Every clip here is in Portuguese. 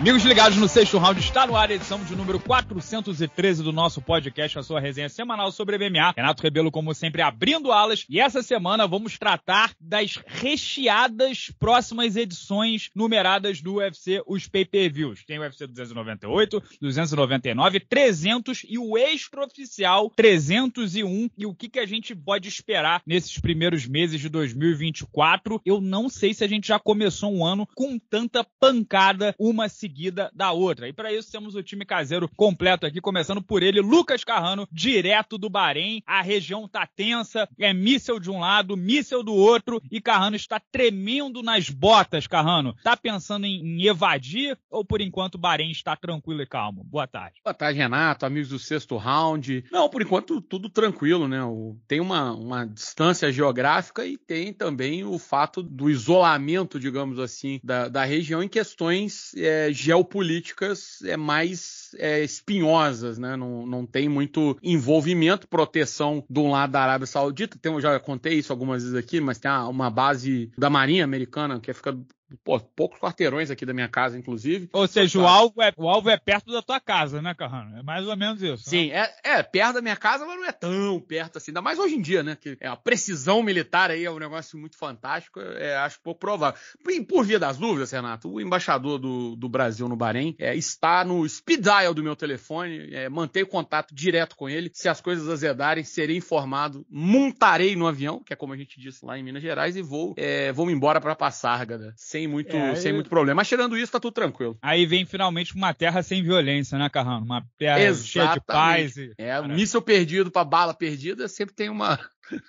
Amigos ligados no sexto round, está no ar a edição de número 413 do nosso podcast, a sua resenha semanal sobre MMA. Renato Rebelo, como sempre, abrindo alas. E essa semana vamos tratar das recheadas próximas edições numeradas do UFC, os pay-per-views. Tem o UFC 298, 299, 300 e o extraoficial 301. E o que a gente pode esperar nesses primeiros meses de 2024? Eu não sei se a gente já começou um ano com tanta pancada, uma seguida da outra. E para isso temos o time caseiro completo aqui, começando por ele, Lucas Carrano, direto do Bahrein. A região tá tensa, é míssel de um lado, míssel do outro, e Carrano está tremendo nas botas. Carrano, tá pensando em evadir ou por enquanto o Bahrein está tranquilo e calmo? Boa tarde. Boa tarde, Renato, amigos do sexto round. Não, por enquanto tudo tranquilo, né? Tem uma distância geográfica e tem também o fato do isolamento, digamos assim, da região em questões geopolíticas mais espinhosas, né? Não tem muito envolvimento, proteção de um lado da Arábia Saudita. Eu já contei isso algumas vezes aqui, mas tem uma base da Marinha americana que fica poucos quarteirões aqui da minha casa, inclusive. Ou seja, o alvo é perto da tua casa, né, Carrano? É mais ou menos isso. Sim, né? é perto da minha casa, mas não é tão perto assim. Ainda mais hoje em dia, né? Que a precisão militar aí é um negócio muito fantástico, acho pouco provável. Por via das dúvidas, Renato, o embaixador do Brasil no Bahrein está no speed dial do meu telefone, mantenho contato direto com ele. Se as coisas azedarem, serei informado, montarei no avião, que é como a gente disse lá em Minas Gerais, e vou embora para Passárgada, sem muito problema. Mas tirando isso, tá tudo tranquilo. Aí vem finalmente uma terra sem violência, né, Carrano? Uma terra cheia de paz. Míssil perdido pra bala perdida, sempre tem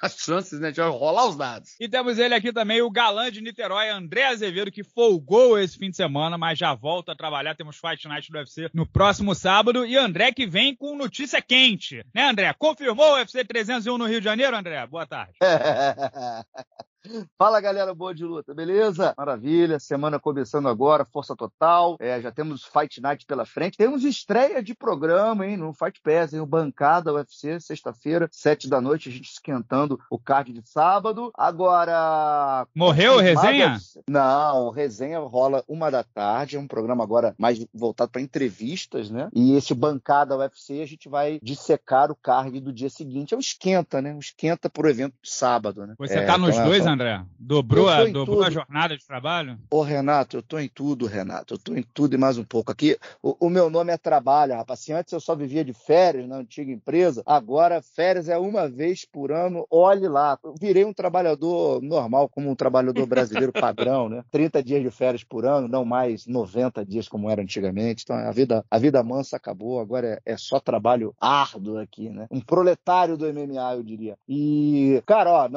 as chances, né, de rolar os dados. E temos ele aqui também, o galã de Niterói, André Azevedo, que folgou esse fim de semana, mas já volta a trabalhar. Temos Fight Night do UFC no próximo sábado. E André que vem com notícia quente, né, André? Confirmou o UFC 301 no Rio de Janeiro, André? Boa tarde. Fala, galera boa de luta, beleza? Maravilha, semana começando agora, força total, já temos Fight Night pela frente, temos estreia de programa, hein, no Fight Pass, hein, o Bancada UFC, sexta-feira, 7 da noite, a gente esquentando o card de sábado. Agora... Morreu o resenha? Não, resenha rola 1 da tarde, é um programa agora mais voltado para entrevistas, né, e esse Bancada UFC a gente vai dissecar o card do dia seguinte, é um esquenta, né, um esquenta pro evento de sábado, né. Você tá nos dois, André? Dobrou a jornada de trabalho? Ô, Renato, eu tô em tudo, Renato. Eu tô em tudo e mais um pouco. Aqui, o meu nome é trabalho, rapaz. Assim, antes eu só vivia de férias na antiga empresa. Agora, férias é uma vez por ano. Olhe lá. Eu virei um trabalhador normal, como um trabalhador brasileiro padrão, né? 30 dias de férias por ano, não mais 90 dias como era antigamente. Então, a vida mansa acabou. Agora é só trabalho árduo aqui, né? Um proletário do MMA, eu diria. E, cara, ó,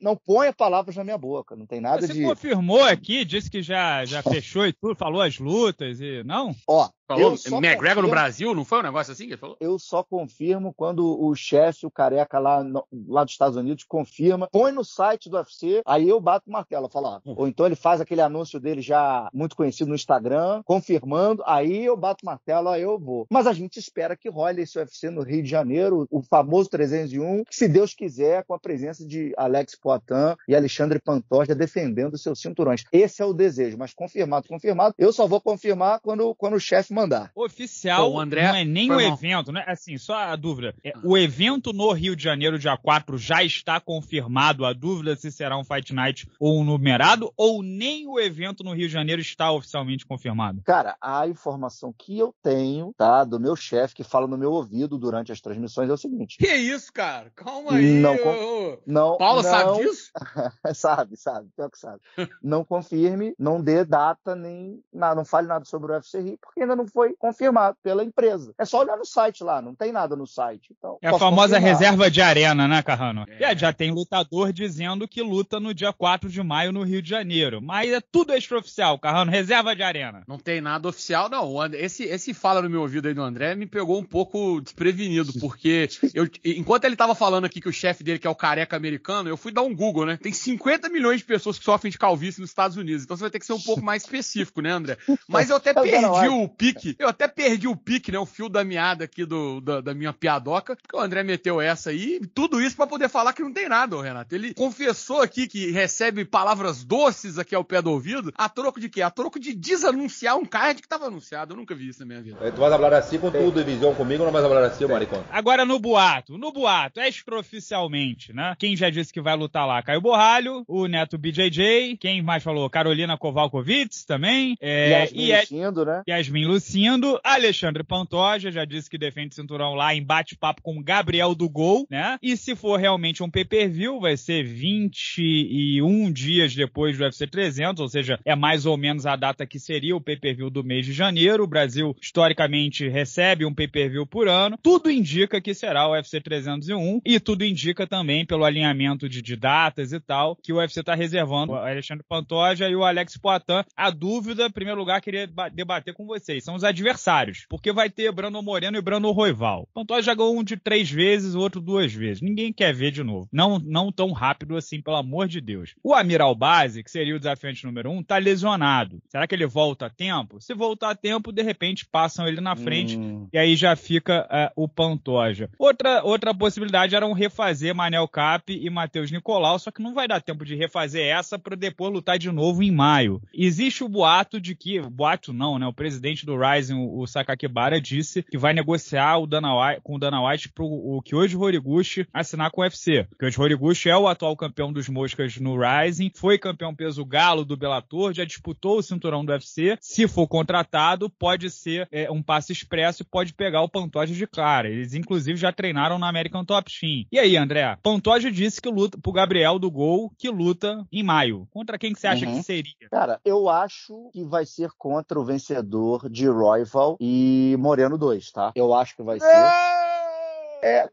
não ponha palavras na minha boca, não tem nada. Você de... Você confirmou aqui, disse que já fechou e tudo, falou as lutas e... Não? Ó... Falou McGregor no Brasil? Não foi um negócio assim que ele falou? Eu só confirmo quando o chefe, o careca lá dos Estados Unidos, confirma, põe no site do UFC, aí eu bato o martelo, falo, ó. Ou então ele faz aquele anúncio dele já muito conhecido no Instagram, confirmando, aí eu bato o martelo, aí eu vou. Mas a gente espera que role esse UFC no Rio de Janeiro, o famoso 301, que, se Deus quiser, com a presença de Alex Poatan e Alexandre Pantoja defendendo seus cinturões. Esse é o desejo, mas confirmado, eu só vou confirmar quando o chefe mandar. Oficial, então, André, não é nem o evento, né? Assim, só a dúvida. O evento no Rio de Janeiro, dia 4, já está confirmado. A dúvida se será um Fight Night ou um numerado, ou nem o evento no Rio de Janeiro está oficialmente confirmado? Cara, a informação que eu tenho, tá, do meu chefe, que fala no meu ouvido durante as transmissões, é o seguinte. Que isso, cara? Calma aí. Não, Paulo sabe disso? sabe, pior que sabe. Não confirme, não dê data, nem nada, não fale nada sobre o UFC Rio, porque ainda não foi confirmado pela empresa. É só olhar no site lá, não tem nada no site. Então, é a famosa reserva de arena, né, Carrano? Já tem lutador dizendo que luta no dia 4 de maio no Rio de Janeiro. Mas é tudo extraoficial, Carrano, reserva de arena. Não tem nada oficial, não. Esse fala no meu ouvido aí do André me pegou um pouco desprevenido, porque enquanto ele tava falando aqui que o chefe dele, que é o careca americano, eu fui dar um Google, né? Tem 50 milhões de pessoas que sofrem de calvície nos Estados Unidos, então você vai ter que ser um pouco mais específico, né, André? Mas eu até perdi o pique pique. Eu até perdi o pique, né? O fio da meada aqui da minha piadoca. Porque o André meteu essa aí. Tudo isso pra poder falar que não tem nada, ô Renato. Ele confessou aqui que recebe palavras doces aqui ao pé do ouvido. A troco de quê? A troco de desanunciar um card que tava anunciado. Eu nunca vi isso na minha vida. Tu vai falar assim com tudo, divisão comigo, não vai falar assim, maricona. Agora no boato, extraoficialmente, né? Quem já disse que vai lutar lá? Caio Borralho, o Neto BJJ, quem mais falou? Carolina Kowalkiewicz também. Yasmin Lucindo, Alexandre Pantoja, já disse que defende cinturão lá em bate-papo com Gabriel do Gol, né? E se for realmente um pay-per-view, vai ser 21 dias depois do UFC 300, ou seja, é mais ou menos a data que seria o pay-per-view do mês de janeiro. O Brasil, historicamente, recebe um pay-per-view por ano. Tudo indica que será o UFC 301 e tudo indica também, pelo alinhamento de datas e tal, que o UFC está reservando o Alexandre Pantoja e o Alex Poatan. A dúvida, em primeiro lugar, queria debater com vocês. São os adversários, porque vai ter Brando Moreno e Brando Roival. Pantoja já ganhou um de 3 vezes, o outro 2 vezes. Ninguém quer ver de novo. Não tão rápido assim, pelo amor de Deus. O Amiral Base, que seria o desafiante número 1, tá lesionado. Será que ele volta a tempo? Se voltar a tempo, de repente passam ele na frente e aí já fica o Pantoja. Outra possibilidade era um refazer Manel Cap e Matheus Nicolau, só que não vai dar tempo de refazer essa para depois lutar de novo em maio. Existe o boato de que... Boato não, né? O presidente do Rising, o Sakakibara, disse que vai negociar com o Dana White para o Kyoji Horiguchi assinar com o UFC. O Kyoji Horiguchi é o atual campeão dos moscas no Rising, foi campeão peso galo do Bellator, já disputou o cinturão do UFC. Se for contratado, pode ser um passe expresso e pode pegar o Pantoja de cara. Eles, inclusive, já treinaram na American Top Team. E aí, André? Pantoja disse que luta pro Gabriel do Gol, que luta em maio. Contra quem que você acha que seria? Cara, eu acho que vai ser contra o vencedor de Roival e Moreno 2, tá? Eu acho que vai ser...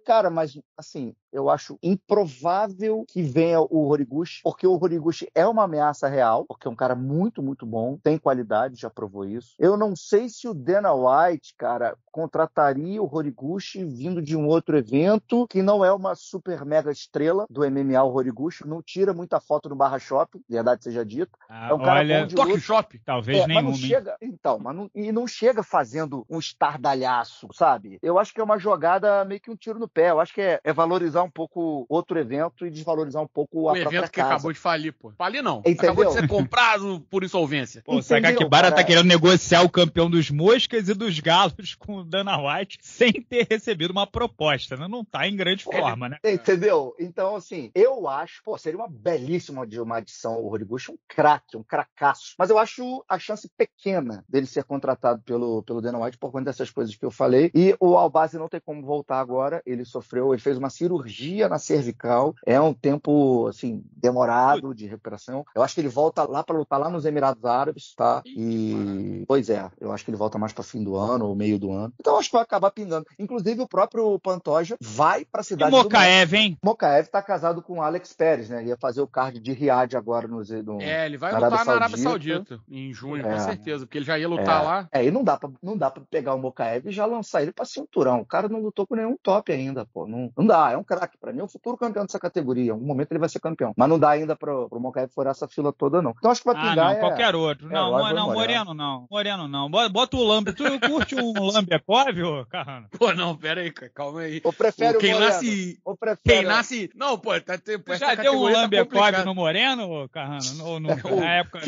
cara, mas assim, eu acho improvável que venha o Horiguchi, porque o Horiguchi é uma ameaça real, porque é um cara muito, muito bom, tem qualidade, já provou isso. Eu não sei se o Dana White, cara, contrataria o Horiguchi vindo de um outro evento, que não é uma super mega estrela do MMA, o Horiguchi, não tira muita foto no Barra Shopping, verdade seja dita. É um cara bom de Toque Shopping, talvez nenhum. Mas não chega, então, não chega fazendo um estardalhaço, sabe? Eu acho que é uma jogada meio que um tiro no pé. Eu acho que é valorizar um pouco outro evento e desvalorizar um pouco a própria casa. O evento que acabou de falir, pô. Falir não. Entendeu? Acabou de ser comprado por insolvência. Pô, o Sakakibara tá querendo negociar o campeão dos moscas e dos galos com o Dana White sem ter recebido uma proposta, né? Não tá em grande forma, né? Entendeu? Então, assim, eu acho, seria uma belíssima uma adição ao Horiguchi, um craque, um cracaço. Mas eu acho a chance pequena dele ser contratado pelo Dana White por conta dessas coisas que eu falei. E o Albase não tem como voltar agora. Ele fez uma cirurgia na cervical, é um tempo assim, demorado de recuperação. Eu acho que ele volta lá para lutar lá nos Emirados Árabes, tá? E eu acho que ele volta mais para fim do ano ou meio do ano. Então acho que vai acabar pingando. Inclusive o próprio Pantoja vai para a cidade do Mocaev, hein? Mocaev tá casado com o Alex Pérez, né? Ele ia fazer o card de Riad agora ele vai lutar na Arábia Saudita em junho, com certeza, porque ele já ia lutar lá. E não dá para pegar o Mocaev e já lançar ele para cinturão. O cara não lutou com nenhum top ainda, não dá, é um craque, pra mim é o futuro campeão dessa categoria, em algum momento ele vai ser campeão, mas não dá ainda pro Mocaev furar essa fila toda não, então acho que vai pingar qualquer outro, Moreno não, bota o Lambi, tu curte o Lambiecov, ô Carrano? Pô, não, pera aí, calma aí, eu prefiro quem nasce, não, pô, já deu um Lambiecov no Moreno, ô Carrano, na época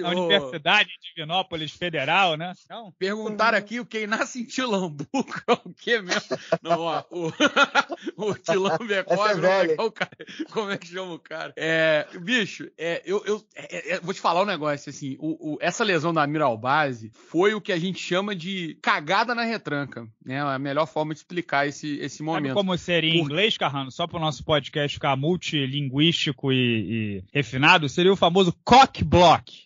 na Universidade de Divinópolis Federal, né? Então, perguntaram aqui, quem nasce em Tilambuco, o que mesmo? Não, ó, o Lambiecov, como é que chama o cara? Bicho, eu vou te falar um negócio, assim, essa lesão da Amiral Base foi o que a gente chama de cagada na retranca, né? A melhor forma de explicar esse momento. Sabe como seria em inglês, Carrano? Só para o nosso podcast ficar multilinguístico e refinado, seria o famoso cock block.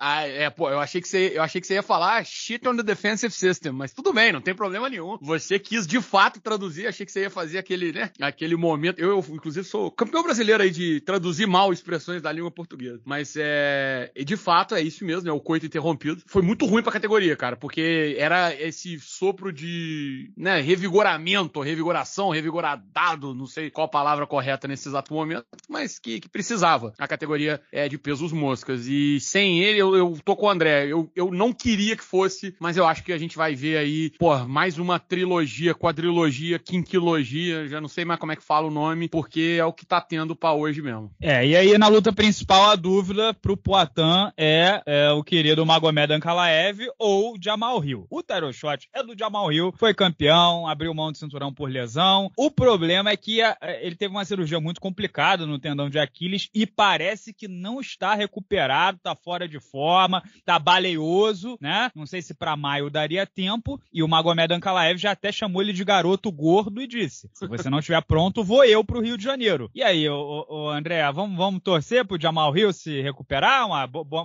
Eu achei que você ia falar shit on the defensive system, mas tudo bem, não tem problema nenhum. Você quis, de fato, traduzir, achei que você ia fazer aquele, né, aquele momento. Eu, inclusive, sou campeão brasileiro aí de traduzir mal expressões da língua portuguesa. Mas, de fato, é isso mesmo, né? O coito interrompido. Foi muito ruim pra categoria, cara, porque era esse sopro de, né, revigoramento, revigoração, revigoradado, não sei qual a palavra correta nesse exato momento, mas que precisava. A categoria é de pesos moscas. E sem ele, eu tô com o André. Eu não queria que fosse, mas eu acho que a gente vai ver aí, pô, mais uma trilogia, quadrilogia, quinquilogia, já não sei mais como é que fala o nome, porque é o que tá tendo pra hoje mesmo. E aí na luta principal a dúvida pro Poatan é o querido Magomed Ankalaev ou Jamal Hill. O title shot é do Jamal Hill, foi campeão, abriu mão do cinturão por lesão. O problema é que ele teve uma cirurgia muito complicada no tendão de Aquiles e parece que não está recuperado, tá fora de forma, tá baleioso, né? Não sei se pra maio daria tempo, e o Magomed Ankalaev já até chamou ele de garoto gordo e disse, se você não estiver pronto, vou eu pro Rio de Janeiro. E aí, André, vamos torcer pro Jamal Hill se recuperar,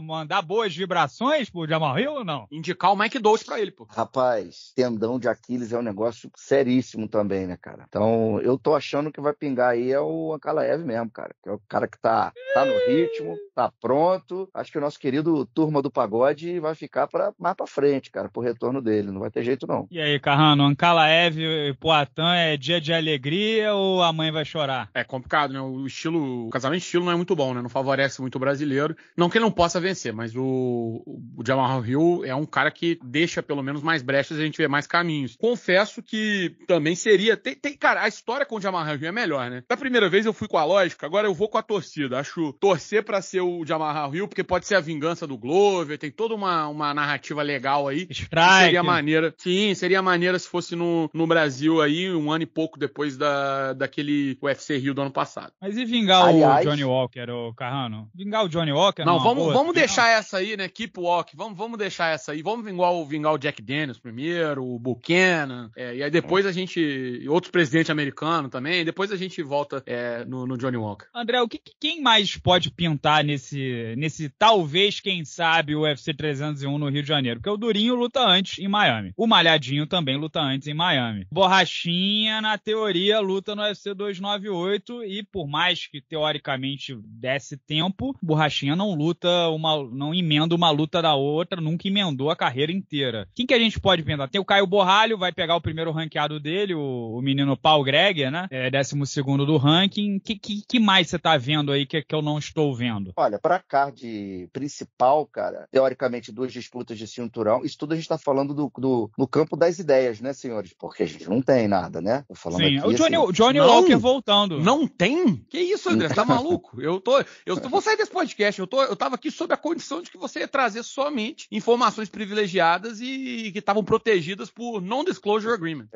mandar boas vibrações pro Jamal Hill ou não? Indicar o Mike Doce pra ele, pô. Rapaz, tendão de Aquiles é um negócio seríssimo também, né, cara? Então, eu tô achando que vai pingar aí é o Ankalaev mesmo, cara, que é o cara que tá no ritmo, tá pronto. Acho que o nosso querido Turma do Pagode vai ficar mais pra frente, cara, pro retorno dele, não vai ter jeito não. E aí, Carrano, Ankalaev e Poatan é dia de alegria ou a mãe vai chorar? É complicado, né? O casamento de estilo não é muito bom, né? Não favorece muito o brasileiro. Não que ele não possa vencer, mas o Jamal Hill é um cara que deixa pelo menos mais brechas e a gente vê mais caminhos. Confesso que também seria... Cara, a história com o Jamal Hill é melhor, né? Da primeira vez eu fui com a lógica, agora eu vou com a torcida. Acho torcer pra ser o Jamal Hill, porque pode ser a vingança do Glover, tem toda uma narrativa legal aí. Strike. Seria maneira. Sim, seria maneira se fosse no Brasil aí, um ano e pouco depois daquele UFC Rio do ano passado. Mas e vingar o Johnny Walker, o Carrano? Vingar o Johnny Walker? Não, vamos deixar essa aí, né? Keep Walk. Vamos deixar essa aí. Vamos vingar o Jack Daniels primeiro, o Buchanan. E aí depois a gente... Outro presidente americano também. Depois a gente volta no Johnny Walker. André, quem mais pode pintar nesse talvez, quem sabe, o UFC 301 no Rio de Janeiro? Porque o Durinho luta antes em Miami. O Malhadinho também luta antes em Miami. Borrachinha, na teoria, luta no UFC 298 e por mais que teoricamente desse tempo, Borrachinha não emenda uma luta da outra, nunca emendou a carreira inteira. Quem que a gente pode pintar? Tem o Caio Borralho, vai pegar o primeiro ranqueado dele, o menino Paul Gregg, né? 12º do ranking. Que mais você tá vendo aí que eu não estou vendo? Olha, pra card principal, cara, teoricamente 2 disputas de cinturão, isso tudo a gente tá falando no campo das ideias, né, senhores? Porque a gente não tem nada, né? Tô falando sim, aqui, o Johnny Walker voltando. Não tem? Que isso, André? Tá maluco? Eu vou sair desse podcast. Eu tava aqui sob a condição de que você ia trazer somente informações privilegiadas e que estavam protegidas por non-disclosure agreement.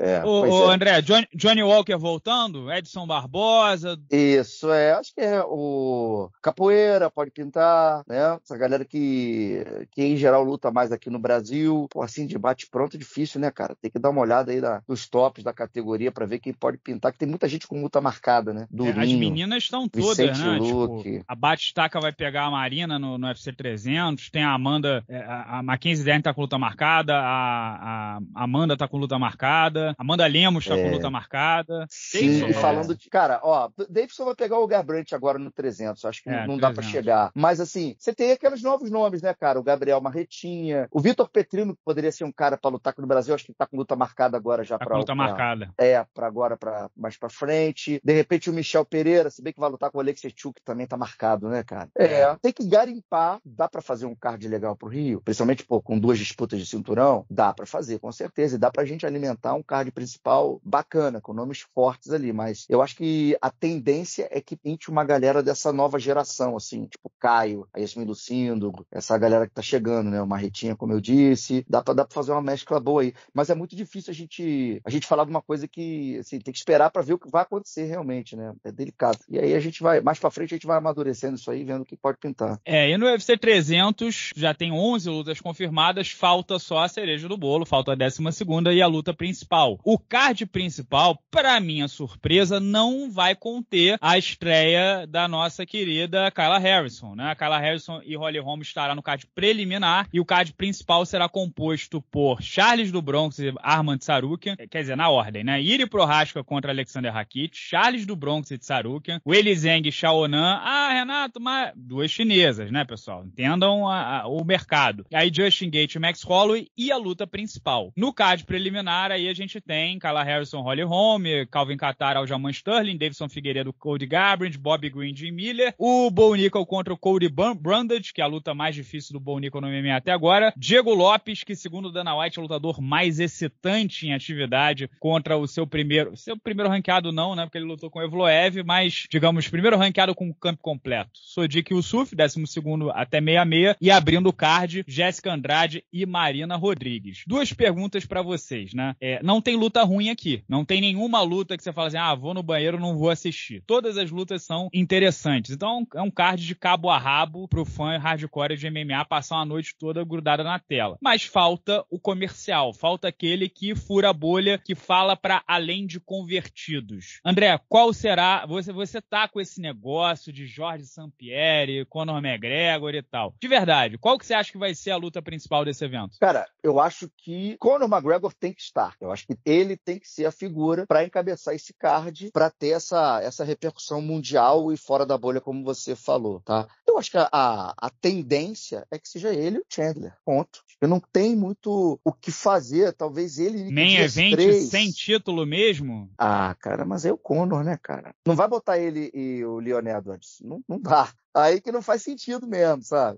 André, Johnny Walker voltando? Edson Barbosa? Isso, acho que é o Capoeira, pode pintar, né? Essa galera que em geral luta mais aqui no Brasil. Pô, assim, de bate-pronto é difícil, né, cara? Tem que dar uma olhada aí nos tops da categoria pra ver quem pode pintar, que tem muita gente com luta marcada, né? Durinho, as meninas estão todas, Vicente, né? Tipo, a Batistaca vai pegar a Marina no UFC 300, tem a Amanda, a Mackenzie Dern tá com luta marcada, a Amanda tá com luta marcada, Amanda Lemos tá com luta marcada. Sim, e falando de... Cara, ó, Davidson vai pegar o Garbrandt agora no 300, acho que não dá pra chegar. Mas assim, você tem aqueles novos nomes, né, cara? O Gabriel Marretinha, o Vitor Petrino, que poderia ser um cara pra lutar aqui no Brasil, acho que tá com luta marcada agora já pra... luta marcada. Pra agora, mais pra frente. De repente o Michel Pereira, se bem que vai lutar com o Alexei Chuk, também tá marcado, né, cara? Tem que garimpar, dá pra fazer um card legal pro Rio, principalmente, pô, com 2 disputas de cinturão, dá pra fazer, com certeza, e dá pra gente alimentar um card principal bacana, com nomes fortes ali, mas eu acho que a tendência é que pinte uma galera dessa nova geração, assim, tipo Caio, a Yasmin Lucindo, essa galera que tá chegando, né, o Marretinha, como eu disse, dá pra fazer uma mescla boa aí, mas é muito difícil a gente falar de uma coisa que, assim, tem que esperar pra ver o que vai acontecer realmente, né, é delicado, e aí a gente vai, mais pra frente a gente vai amadurecendo isso aí, vendo o que pode pintar. E no UFC 300 já tem 11 lutas confirmadas, falta só a cereja do bolo, falta a 12ª e a luta principal. O card principal, pra minha surpresa, não vai conter a estreia da nossa querida Kyla Harrison, né? A Kyla Harrison e Holly Holm estará no card preliminar e o card principal será composto por Charles do Bronx e Armand Sarukian, quer dizer, na ordem, né? Iri Prohaska contra Alexander Rakic, Charles do Bronx e Tsarukian, Weili Zheng e Xiaonan. Ah, Renato, mas duas chinesas, né, pessoal? Entendam o mercado. Aí Justin Gaethje, Max Holloway e a luta principal. No card preliminar, aí a gente tem Kyla Harrison, Holly Holm, Calvin Kattar, Aljamain Sterling, Davidson Figueiredo, Cody Garbrandt, Bobby Green, Jim Miller, o Bo Nickel contra o Cody Brandage, que é a luta mais difícil do Bo Nickel no MMA até agora, Diego Lopes, que segundo o Dana White é o lutador mais excitante em atividade, contra o seu primeiro ranqueado não, né, porque ele lutou com o Evloev, mas, digamos, primeiro ranqueado com o campo completo, Sodiq Yussuf, 12º até 66, e abrindo o card, Jéssica Andrade e Marina Rodrigues. Duas perguntas pra vocês, né, não tem luta ruim aqui, não tem nenhuma luta que você fala assim, ah, vou no banheiro, não vou assistir. Todas as lutas são interessantes. Então é um card de cabo a rabo pro fã hardcore de MMA passar uma noite toda grudada na tela. Mas falta o comercial, falta aquele que fura a bolha, que fala pra além de convertidos. André, qual será, você tá com esse negócio de Jorge Sampieri, Conor McGregor e tal. De verdade, qual que você acha que vai ser a luta principal desse evento? Cara, eu acho que Conor McGregor tem que estar. Eu acho que ele tem que ser a figura pra encabeçar esse card, para ter essa repercussão mundial e fora da bolha, como você falou, tá? Eu acho que a tendência é que seja ele o Chandler, ponto. Eu não tem muito o que fazer, talvez ele... Nem evento sem título mesmo? Ah, cara, mas é o Conor, né, cara? Não vai botar ele e o Leonel Edwards, não dá. Aí que não faz sentido mesmo, sabe?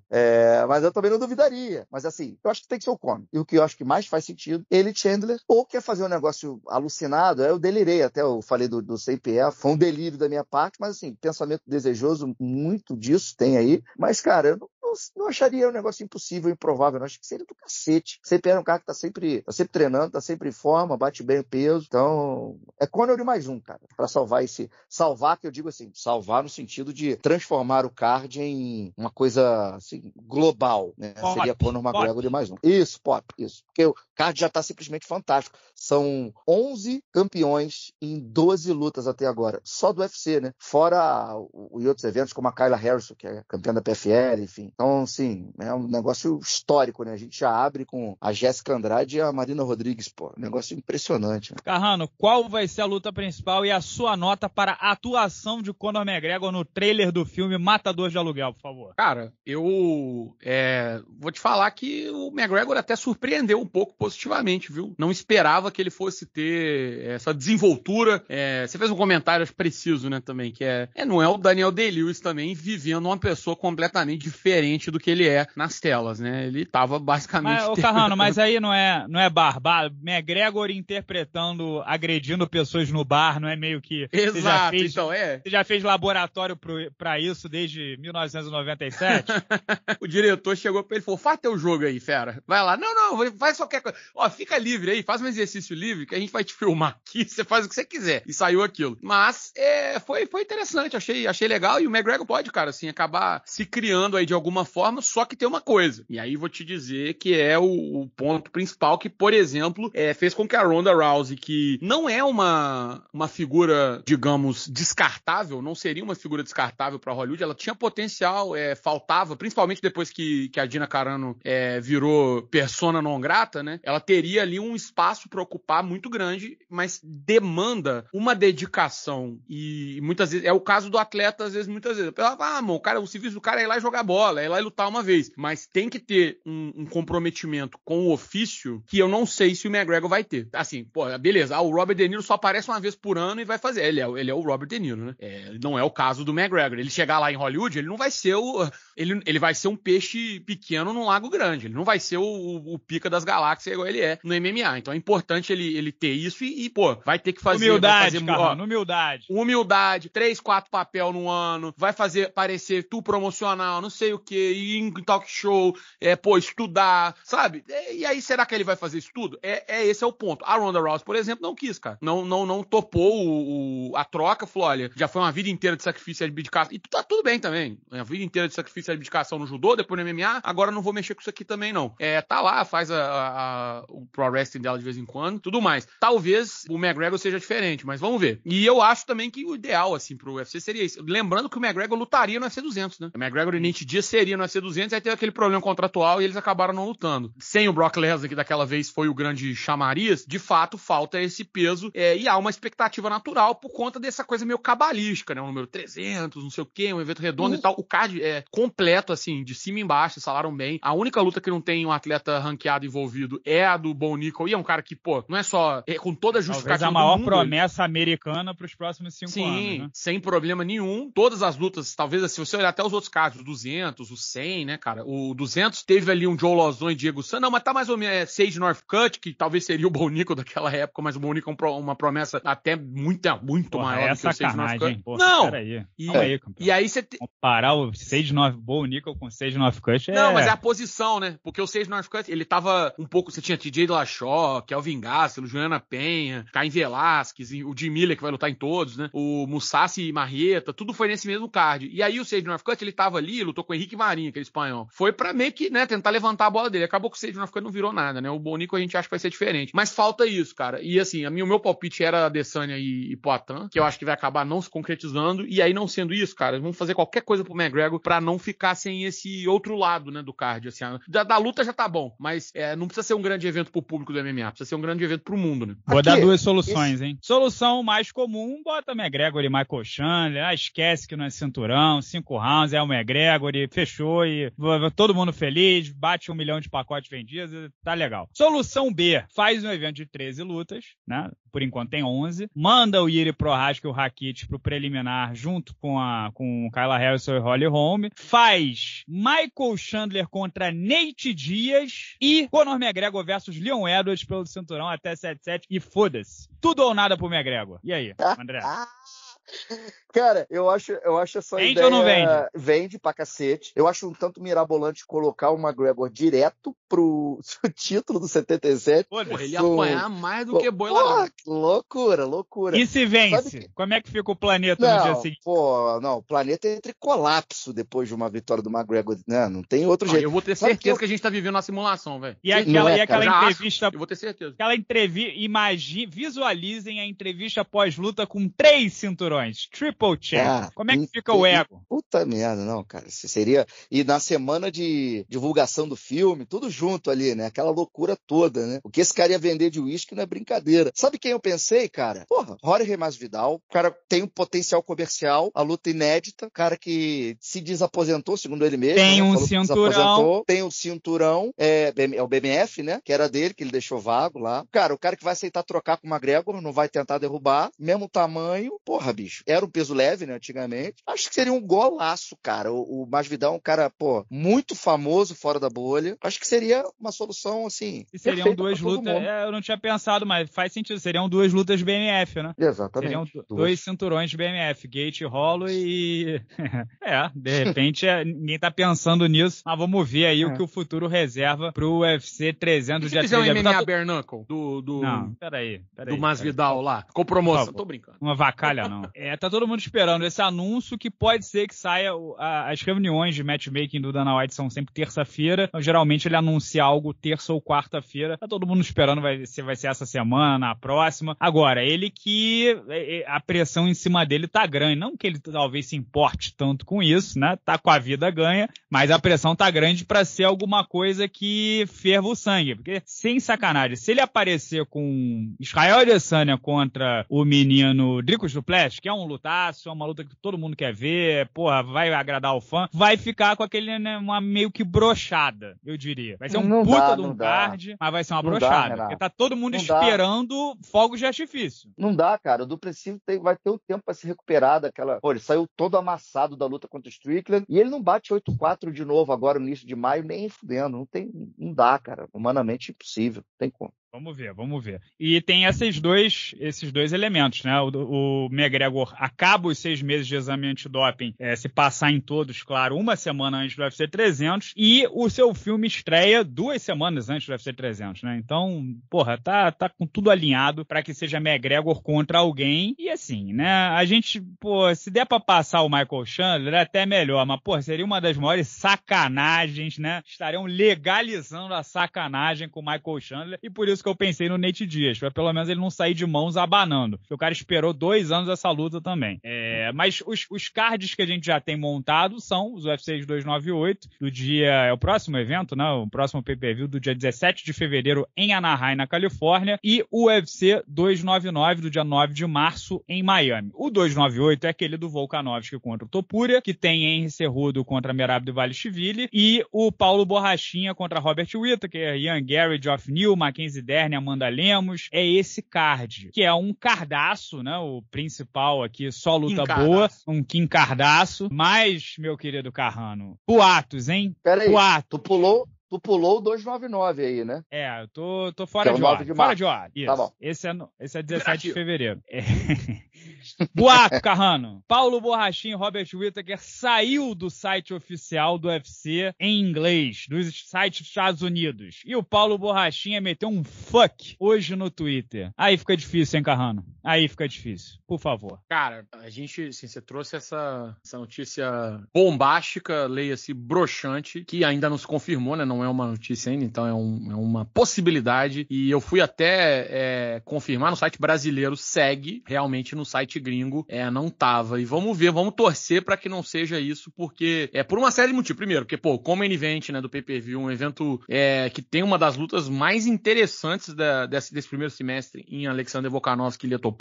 Mas eu também não duvidaria. Mas assim, eu acho que tem que ser o Conor. E o que eu acho que mais faz sentido, ele, Chandler, ou quer fazer um negócio alucinado, eu delirei, até eu falei do CPF, foi um delírio da minha parte, mas assim, pensamento desejoso, muito disso tem aí. Mas, cara, eu não acharia um negócio impossível, improvável, não. Acho que seria do cacete. CPF é um cara que tá sempre treinando, tá sempre em forma, bate bem o peso. Então, é Conor e mais um, cara, pra salvar esse... Salvar, que eu digo assim, salvar no sentido de transformar o card em uma coisa assim, global, né? Pop, seria Conor McGregor e mais um. Isso, Pop, isso. Porque o card já tá simplesmente fantástico. São 11 campeões em 12 lutas até agora. Só do UFC, né? Fora e outros eventos, como a Kyla Harrison, que é campeã da PFL, enfim. Então, assim, é um negócio histórico, né? A gente já abre com a Jéssica Andrade e a Marina Rodrigues, pô. Negócio impressionante, né? Carrano, qual vai ser a luta principal e a sua nota para a atuação de Conor McGregor no trailer do filme Matador de Aluguel, por favor? Cara, eu vou te falar que o McGregor até surpreendeu um pouco positivamente, viu? Não esperava que ele fosse ter essa desenvoltura. Você fez um comentário preciso, né, também, que não é o Daniel Day-Lewis também vivendo uma pessoa completamente diferente do que ele é nas telas, né? Ele tava basicamente... Mas, Carrano, mas aí não é barbado? McGregor interpretando, agredindo pessoas no bar, não é meio que... Exato, Você já fez laboratório pra isso desde 1997? O diretor chegou pra ele e falou, faz teu jogo aí, fera. Vai lá. Não, faz qualquer coisa. Ó, fica livre aí, faz um exercício livre que a gente vai te filmar aqui, você faz o que você quiser. E saiu aquilo. Mas foi interessante, achei legal, e o McGregor pode, cara, assim, acabar se criando aí de alguma forma, só que tem uma coisa. E aí vou te dizer que é o ponto principal que, por exemplo, fez com que a Ronda Rousey, que não é uma figura, digamos, descartável, não seria uma figura descartável pra Hollywood, ela tinha potencial, faltava, principalmente depois que a Gina Carano virou persona non grata, né? Ela teria ali um espaço pra ocupar muito grande, mas demanda uma dedicação e muitas vezes, é o caso do atleta, às vezes, muitas vezes. O cara, o serviço do cara é ir lá e jogar bola, é ir lá e lutar uma vez. Mas tem que ter um comprometimento com o ofício que eu não sei se o McGregor vai ter. Assim, pô, beleza, o Robert De Niro só aparece uma vez por ano e vai fazer. Ele é o Robert De Niro, né? Não é o caso do McGregor. Ele chegar lá em Hollywood, ele não vai ser ele vai ser um peixe pequeno num lago grande. Ele não vai ser o pica das galáxias igual ele é no MMA. Então é importante ele ter isso e pô, vai ter que fazer... Humildade, cara, humildade, 3, 4 papel no ano, vai fazer parecer tu promocional, não sei o que, ir em talk show, estudar, sabe? E aí, será que ele vai fazer isso tudo? Esse é o ponto. A Ronda Rousey, por exemplo, não quis, cara. Não topou a troca, falou, olha, já foi uma vida inteira de sacrifício e abdicação. E tá tudo bem também. Uma vida inteira de sacrifício e abdicação no judô, depois no MMA, agora não vou mexer com isso aqui também, não. Tá lá, faz o pro wrestling dela de vez em quando, tudo mais. Talvez o McGregor seja diferente, mas vamos ver. E eu acho também que o ideal, assim, pro UFC seria isso. Lembrando que o McGregor lutaria no UFC 200, né? O McGregor, neste dia, seria deveriam ser 200, aí teve aquele problema contratual e eles acabaram não lutando. Sem o Brock Lesnar, que daquela vez foi o grande chamariz, de fato falta esse peso, e há uma expectativa natural por conta dessa coisa meio cabalística, né? O número 300, não sei o quê, um evento redondo e tal. O card é completo, assim, de cima e embaixo, salaram bem. A única luta que não tem um atleta ranqueado envolvido é a do Bo Nickel, e é um cara que, pô, não é só com toda a justificativa. Talvez a maior promessa americana para os próximos 5 anos. Sim, sem problema nenhum. Todas as lutas, talvez, se você olhar até os outros cards, o 200, o 100, né, cara? O 200 teve ali um Joe Lozon e Diego San, não, mas tá mais ou menos Sage Northcutt, que talvez seria o Bo Nickel daquela época, mas o Bo Nickel é uma promessa até muito maior do que o Sage Northcutt. Não! Peraí. E aí você... Comparar o Sage Northcutt, Bo Nickel com o Sage Northcutt Não, mas é a posição, né? Porque o Sage Northcutt, ele tava um pouco... Você tinha TJ Dillashaw, Kelvin Gastelum, Juliana Penha, Caim Velasquez, o Jim Miller, que vai lutar em todos, né? O Musashi e Marreta, tudo foi nesse mesmo card. E aí o Sage Northcutt, ele tava ali, lutou com o Henrique Marinho, aquele espanhol. Foi pra meio que, né, tentar levantar a bola dele. Acabou que o Sage Northcutt não virou nada, né? O Bo Nickel a gente acha que vai ser diferente. Mas falta isso, cara. E assim, o meu palpite era Adesanya e Poatan, que eu acho que vai acabar não se concretizando. E aí, não sendo isso, cara, vamos fazer qualquer coisa pro McGregor pra não ficar sem esse outro lado, né, do card. Assim, da luta já tá bom, mas não precisa ser um grande evento pro público do MMA, precisa ser um grande evento pro mundo, né? Vou dar duas soluções, hein? Solução mais comum, bota McGregor e Michael Chandler, esquece que não é cinturão, 5 rounds, é o McGregor, fechou e todo mundo feliz, bate 1 milhão de pacotes vendidos, tá legal. Solução B, faz um evento de 13 lutas, né? Por enquanto tem 11, manda o Jiří Procházka e o Rakic pro preliminar junto com Kyla Harrison e Holly Holm, faz Michael Chandler contra Nate Diaz e Conor McGregor versus Leon Edwards pelo cinturão até 7-7 e foda-se. Tudo ou nada pro McGregor. E aí, André? Cara, eu acho essa vende ideia... Vende ou não vende? Vende pra cacete. Eu acho um tanto mirabolante colocar o McGregor direto pro título do 77. Pô, ele ia apanhar mais do que boi lá. Loucura. E se vence? Como é que fica o planeta no dia seguinte? O planeta entra em colapso depois de uma vitória do McGregor. Não tem outro jeito. Eu vou ter certeza que a gente tá vivendo uma simulação, velho. E aquela entrevista... Eu vou ter certeza. Aquela entrevista... Visualizem a entrevista pós-luta com 3 cinturões. Triple champ. Como é que fica o ego? Puta merda, não, cara. Isso seria... E na semana de divulgação do filme, tudo junto ali, né? Aquela loucura toda, né? O que esse cara ia vender de uísque não é brincadeira. Sabe quem eu pensei, cara? Jorge Masvidal. O cara tem um potencial comercial, a luta inédita. O cara que se desaposentou, segundo ele mesmo. Tem um cinturão. Tem um cinturão. É o BMF, né? Que era dele, que ele deixou vago lá. Cara, o cara que vai aceitar trocar com o McGregor, não vai tentar derrubar. Mesmo tamanho. Bicho. Era um peso leve, né, antigamente. Acho que seria um golaço, cara. O Masvidal é um cara, muito famoso fora da bolha. Acho que seria uma solução, assim... E seriam duas lutas... eu não tinha pensado, mas faz sentido. Seriam 2 lutas BMF, né? Exatamente. Seriam 2 cinturões de BMF. Gate, Hollow e... de repente, ninguém tá pensando nisso. Mas vamos ver aí o que o futuro reserva pro UFC 300 de atleta. Se fizer um MMA bare knuckle do... Não, peraí. Do Masvidal lá. Com promoção. Tô brincando. Uma vacalha, não. Tá todo mundo esperando esse anúncio que pode ser que saia... As reuniões de matchmaking do Dana White são sempre terça-feira. Então, geralmente ele anuncia algo terça ou quarta-feira. Tá todo mundo esperando se vai ser essa semana, na próxima. Agora, ele que... A pressão em cima dele tá grande. Não que ele talvez se importe tanto com isso, né? Tá com a vida ganha. Mas a pressão tá grande pra ser alguma coisa que ferva o sangue. Porque, sem sacanagem, se ele aparecer com Israel Adesanya contra o menino Dricus du Plessis, que é um lutaço, é uma luta que todo mundo quer ver, vai agradar o fã, vai ficar com aquele, né, uma meio que brochada, eu diria. Vai ser um puta de um card, mas vai ser uma brochada. Porque tá todo mundo esperando fogos de artifício. Não dá, cara. O Duplessis vai ter um tempo pra se recuperar daquela... Pô, ele saiu todo amassado da luta contra o Strickland e ele não bate 8-4 de novo agora no início de maio, nem fudendo. Não dá, cara. Humanamente impossível. Não tem como. Vamos ver. E tem esses dois elementos, né? O McGregor acaba os 6 meses de exame antidoping, se passar em todos, claro, uma semana antes do UFC 300, e o seu filme estreia 2 semanas antes do UFC 300, né? Então, tá com tudo alinhado pra que seja McGregor contra alguém, e assim, né? A gente, se der pra passar o Michael Chandler, é até melhor, mas, seria uma das maiores sacanagens, né? Estariam legalizando a sacanagem com o Michael Chandler, e por isso que eu pensei no Nate Diaz, pra pelo menos ele não sair de mãos abanando. O cara esperou 2 anos essa luta também. Mas os cards que a gente já tem montado são os UFC 298, do dia... É o próximo evento, né? O próximo pay-per-view do dia 17 de fevereiro em Anaheim, na Califórnia, e o UFC 299, do dia 9 de março, em Miami. O 298 é aquele do Volkanovski contra o Topuria, que tem Henry Cerrudo contra Merab Dvalishvili, e o Paulo Borrachinha contra Robert Whittaker, Ian Gary, Geoff Neal, Mackenzie Dern, Amanda Lemos. É esse card, que é um cardaço, né? O principal aqui, só luta boa, um Kim Cardaço. Mas, meu querido Carrano, boatos, hein? Peraí, tu pulou o 299 aí, né? Eu tô fora de ordem. Fora de ordem. Isso. Tá bom. Esse é 17 de fevereiro. Boato, Carrano. Paulo Borrachinha e Robert Whittaker saiu do site oficial do UFC em inglês, do site dos Estados Unidos. E o Paulo Borrachinha meteu um fuck hoje no Twitter. Aí fica difícil, hein, Carrano? Aí fica difícil. Por favor. Cara, a gente, assim, você trouxe essa notícia bombástica, leia-se broxante, que ainda não se confirmou, né? Não é uma notícia ainda, então é uma possibilidade. E eu fui até confirmar no site brasileiro, segue realmente no site gringo, não tava. E vamos ver, vamos torcer pra que não seja isso, porque é por uma série de motivos. Primeiro, porque, pô, como event, né, do PPV, um evento que tem uma das lutas mais interessantes desse primeiro semestre em Alexander Volkanovski e Ilia Topuria.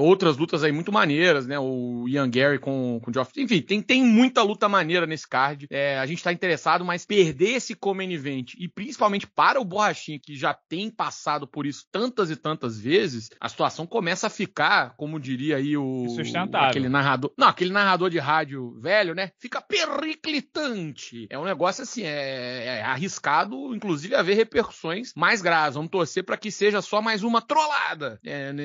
Outras lutas aí muito maneiras, né? O Ian Gary com o Geoff. Enfim, tem muita luta maneira nesse card. A gente tá interessado, mas perder esse Common Event, e principalmente para o Borrachinha, que já tem passado por isso tantas e tantas vezes, a situação começa a ficar, como diria aí aquele narrador de rádio velho, né? Fica periclitante. É um negócio assim, é arriscado, inclusive, haver repercussões mais graves. Vamos torcer para que seja só mais uma trollada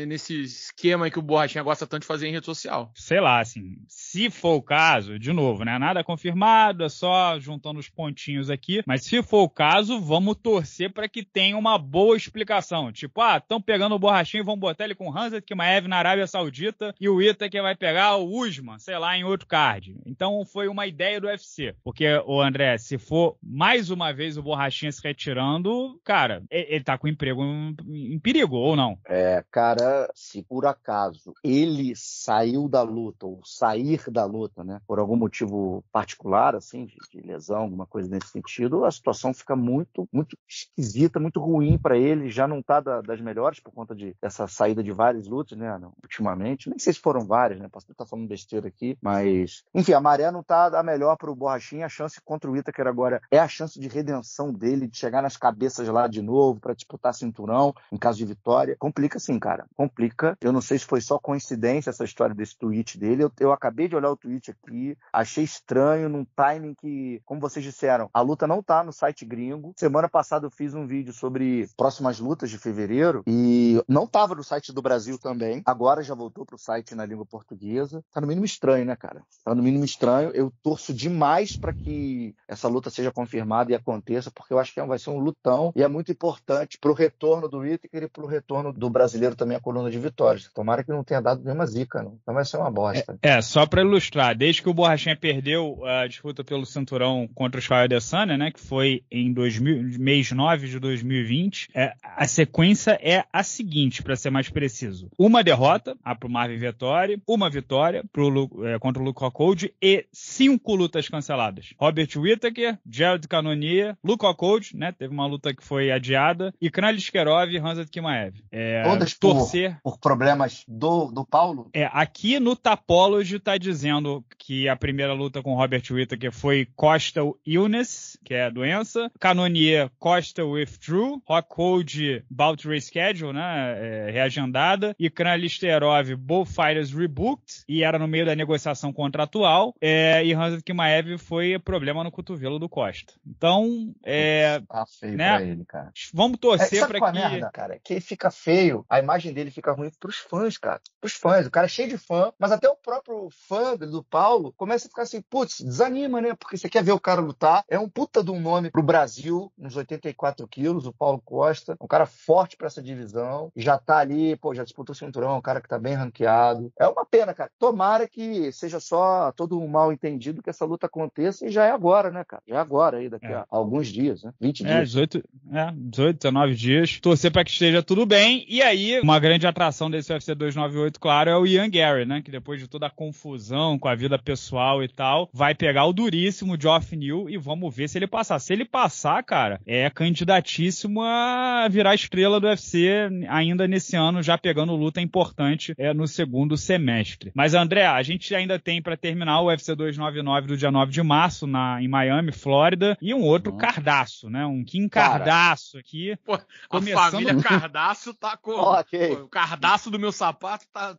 nesse esquema que o Borrachinha gosta tanto de fazer em rede social. Sei lá, assim, se for o caso, de novo, né? Nada confirmado, é só juntando os pontinhos aqui, mas se for o caso, vamos torcer para que tenha uma boa explicação. Tipo, estão pegando o Borrachinho e vão botar ele com o Khamzat Chimaev na Arábia Saudita, e o Whittaker vai pegar o Usman, sei lá, em outro card. Então foi uma ideia do UFC. Porque, André, se for mais uma vez o Borrachinha se retirando, cara, ele tá com o emprego em perigo, ou não? Cara, se por acaso ele saiu da luta, ou sair da luta, né, por algum motivo particular, assim, de lesão, alguma coisa nesse sentido, a situação fica muito, muito esquisita, muito ruim para ele. Já não tá das melhores por conta dessa saída de várias lutas, né? Ultimamente, nem sei se foram várias, né? Posso estar falando besteira aqui, mas enfim, a maré não tá a melhor pro Borrachinha. A chance contra o Whittaker agora é a chance de redenção dele, de chegar nas cabeças lá de novo para disputar cinturão em caso de vitória. Complica sim, cara. Complica. Eu não sei se foi só coincidência essa história desse tweet dele. Eu acabei de olhar o tweet aqui, achei estranho num timing que, como vocês disseram, a luta não tá no site gringo. Semana passada eu fiz um vídeo sobre próximas lutas de fevereiro e não tava no site do Brasil também. Agora já voltou pro site na língua portuguesa. Tá no mínimo estranho, né, cara? Tá no mínimo estranho. Eu torço demais pra que essa luta seja confirmada e aconteça, porque eu acho que vai ser um lutão e é muito importante pro retorno do Whittaker e pro retorno do brasileiro também a coluna de vitórias. Tomara que não tenha dado nenhuma zica, não. Então vai ser uma bosta. Só pra ilustrar, desde que o Borrachinha perdeu a disputa pelo cinturão contra o Israel Adesanya, né, que foi em mês 9 de 2020, a sequência é a seguinte, para ser mais preciso: uma derrota para o Marvin Vettori, uma vitória contra o Luke Rockhold e 5 lutas canceladas. Robert Whittaker, Gerald Cannonier, Luke Rockhold, né, teve uma luta que foi adiada, e Kralitchkerov e Khamzat Chimaev. Todas por problemas do Paulo? Aqui no Tapology está dizendo que a primeira luta com Robert Whittaker foi Coastal Illness, que é a doença, Cannonier Costa withdrew, Rockhold bout reschedule, né, reagendada, e Kralitchkerov both fighters rebooked, e era no meio da negociação contratual, e Khamzat Chimaev foi problema no cotovelo do Costa. Então, tá feio, né, pra ele, cara. Vamos torcer pra que... merda, cara, que ele fica feio, a imagem dele fica ruim pros fãs, cara. Pros fãs, o cara é cheio de fã, mas até o próprio fã do Paulo começa a ficar assim, putz, desanima, né, porque você quer ver o cara lutar, é um puta de um nome pro Brasil, nos 84 quilos, o Paulo Costa, um cara forte pra essa divisão, já tá ali, pô, já disputou o cinturão, um cara que tá bem bem ranqueado. É uma pena, cara. Tomara que seja só todo um mal entendido que essa luta aconteça, e já é agora, né, cara? Já é agora, aí, daqui a alguns dias, né? 20 dias. 18, 19 dias. Torcer pra que esteja tudo bem. E aí, uma grande atração desse UFC 298, claro, é o Ian Garry, né? Que depois de toda a confusão com a vida pessoal e tal, vai pegar o duríssimo Geoff Neal e vamos ver se ele passar. Se ele passar, cara, é candidatíssimo a virar estrela do UFC ainda nesse ano, já pegando luta importante no segundo semestre. Mas, André, a gente ainda tem pra terminar o UFC 299 do dia 9 de março em Miami, Flórida, e um outro cardaço, né? Um Kim Cardaço aqui. Pô, a família Cardaço tá com... Pô, o cardaço do meu sapato tá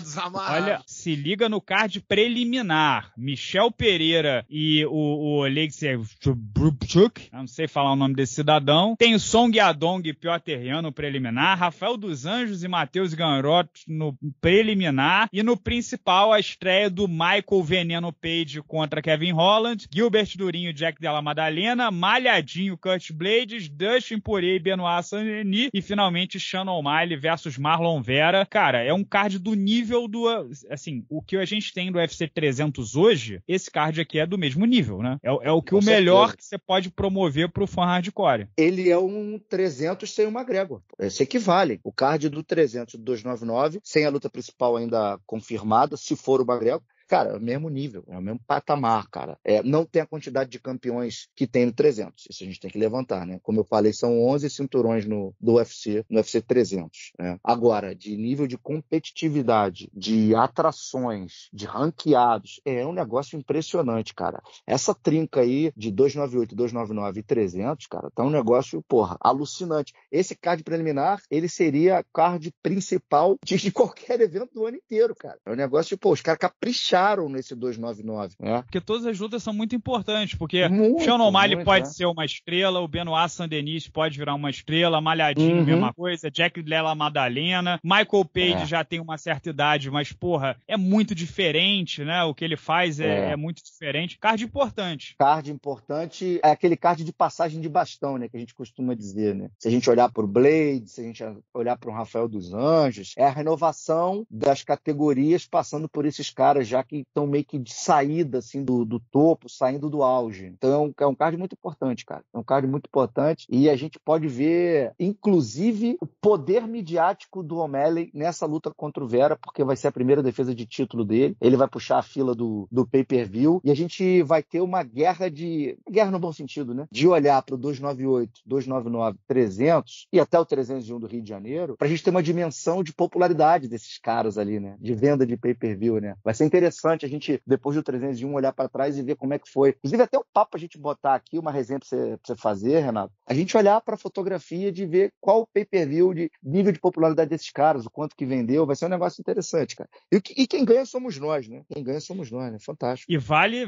desamarrado. Olha, se liga no card preliminar. Michel Pereira e o Alexei Brubchuk, não sei falar o nome desse cidadão. Tem o Song Yadong e Piotr Yan no preliminar. Rafael dos Anjos e Matheus Ganrot no preliminar. E no principal, a estreia do Michael Veneno Page contra Kevin Holland, Gilbert Durinho e Jack Della Maddalena, Malhadinho, Curt Blades, Dustin Poirier e Benoit Saint-Denis, e finalmente Shannon O'Malley versus Marlon Vera. Cara, é um card do nível do... Assim, o que a gente tem do UFC 300 hoje, esse card aqui é do mesmo nível, né? É o que com o certeza. Melhor que você pode promover pro fã hardcore. Ele é um 300 sem o McGregor. Esse equivale. O card do 300 do 299, sem a luta principal ainda confirmada, se for o McGregor. Cara, é o mesmo nível, é o mesmo patamar, cara. Não tem a quantidade de campeões que tem no 300. Isso a gente tem que levantar, né? Como eu falei, são 11 cinturões do UFC, no UFC 300. Né? Agora, de nível de competitividade, de atrações, de ranqueados, é um negócio impressionante, cara. Essa trinca aí de 298, 299 e 300, cara, tá um negócio, porra, alucinante. Esse card preliminar, ele seria card principal de qualquer evento do ano inteiro, cara. É um negócio, pô, os caras capricharam nesse 299, né? Porque todas as lutas são muito importantes, porque o Shannon O'Malley pode ser uma estrela, o Benoit Saint-Denis pode virar uma estrela, Malhadinho, mesma coisa, Jack Della Maddalena, Michael Page já tem uma certa idade, mas, porra, é muito diferente, né? O que ele faz é muito diferente. Card importante. Card importante é aquele card de passagem de bastão, né? Que a gente costuma dizer, né? Se a gente olhar pro Blade, se a gente olhar pro Rafael dos Anjos, é a renovação das categorias passando por esses caras já que estão meio que de saída, assim, do topo, saindo do auge. Então, é um card muito importante, cara. É um card muito importante e a gente pode ver, inclusive, o poder midiático do O'Malley nessa luta contra o Vera, porque vai ser a primeira defesa de título dele. Ele vai puxar a fila do pay-per-view e a gente vai ter uma guerra de... Guerra no bom sentido, né? De olhar pro 298, 299, 300 e até o 301 do Rio de Janeiro, pra gente ter uma dimensão de popularidade desses caras ali, né? De venda de pay-per-view, né? Vai ser interessante a gente, depois do 301, olhar para trás e ver como é que foi. Inclusive, até um papo a gente botar aqui, uma resenha para você fazer, Renato. A gente olhar para a fotografia de ver qual o pay-per-view de nível de popularidade desses caras, o quanto que vendeu. Vai ser um negócio interessante, cara. E quem ganha somos nós, né? Quem ganha somos nós, né? Fantástico. E vale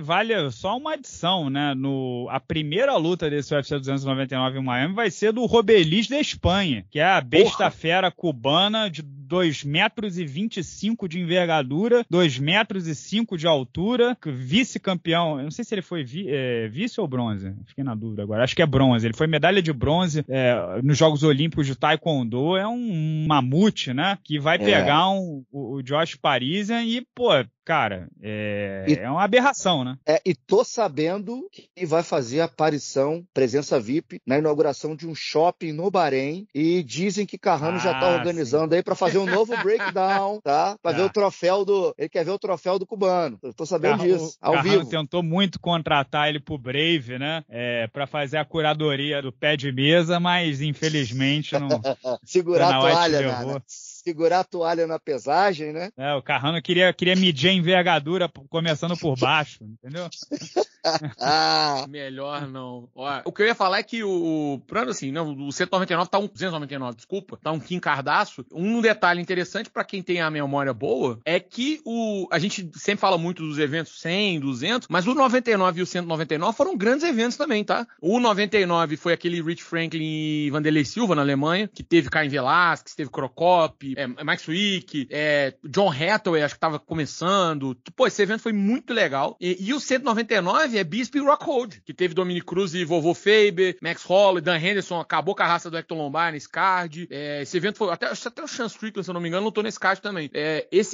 só uma adição, né? A primeira luta desse UFC 299 em Miami vai ser do Robelis da Espanha, que é a besta fera cubana de 2,25 metros de envergadura, 2,05 metros de altura, vice-campeão, eu não sei se ele foi vice ou bronze, fiquei na dúvida agora, acho que é bronze, ele foi medalha de bronze nos Jogos Olímpicos de Taekwondo, é um mamute, né, que vai pegar o Josh Parisian e, pô, cara, é uma aberração, né? E tô sabendo que vai fazer aparição, presença VIP, na inauguração de um shopping no Bahrein, e dizem que Carrano já tá organizando aí pra fazer um novo breakdown, tá? Pra ver o troféu ele quer ver o troféu do cubano. Eu tô sabendo disso, ao Carrano vivo. Tentou muito contratar ele pro Brave, né? Pra fazer a curadoria do pé de mesa, mas infelizmente não... Segurar a toalha, né? Segurar a toalha na pesagem, né? O Carrano queria medir a envergadura começando por baixo, entendeu? Melhor não. Ó, o que eu ia falar é que o 199 tá um 299, desculpa, tá um Kim Cardaço. Um detalhe interessante pra quem tem a memória boa é que a gente sempre fala muito dos eventos 100, 200, mas o 99 e o 199 foram grandes eventos também, tá? O 99 foi aquele Rich Franklin e Vanderlei Silva na Alemanha, que teve Caim Velasquez, teve Crocop, Mike Swick, John Hathaway, acho que tava começando. Pô, esse evento foi muito legal. E o 199 é Bisping e Rockhold, que teve Dominic Cruz e Vovô Faber, Max Holloway, Dan Henderson, acabou com a raça do Hector Lombard nesse card. Esse evento foi... Até o Sean Strickland, se eu não me engano, lutou nesse card também.